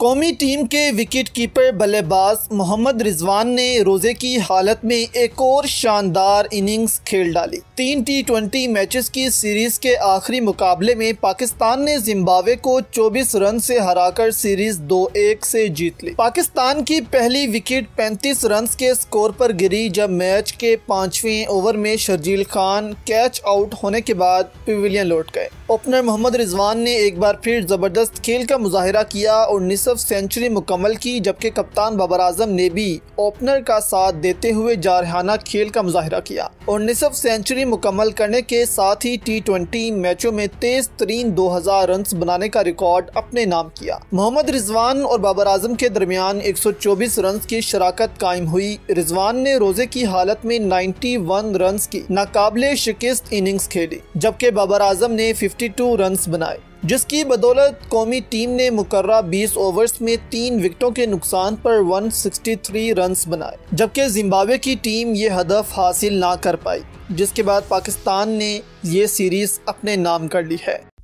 कौमी टीम के wicket keeper बल्लेबाज मोहम्मद रिजवान ने रोज़े की हालत में एक और शानदार इनिंग्स खेल डाली। 3 T20 मैचेस की सीरीज़ के आखिरी मुकाबले में पाकिस्तान ने जिम्बाब्वे को 24 रन से हराकर सीरीज़ 2-1 से जीत ली। पाकिस्तान की पहली विकेट 35 रन के स्कोर पर गिरी जब मैच के 5वें ओवर में शर्जील खान कैच आउट होने के बाद पवेलियन लौट गए। ओपनर मोहम्मद रिजवान ने एक बार फिर ज़बरदस्त खेल का मुजाहरा किया और निसफ सेंचुरी मुकम्मल की, जबकि कप्तान बाबर आजम ने भी ओपनर का साथ देते हुए जारहाना खेल का मुजाहरा किया और निसफ सेंचुरी मुकम्मल करने के साथ ही T20 मैचों में तेज तरीन 2000 रन बनाने का रिकॉर्ड अपने नाम किया। मोहम्मद रिजवान और बाबर आजम के दरमियान 124 रन की शराकत कायम हुई। रिजवान ने रोजे की हालत में 91 रन की नाकाबिले शिकस्त इनिंग्स खेली, जबकि बाबर आजम ने 52 रन बनाए, जिसकी बदौलत कौमी टीम ने मुकर्रा 20 ओवर्स में 3 विकेटों के नुकसान पर 163 रन बनाए, जबकि जिम्बाब्वे की टीम ये हदफ हासिल ना कर पाई, जिसके बाद पाकिस्तान ने ये सीरीज़ अपने नाम कर ली है।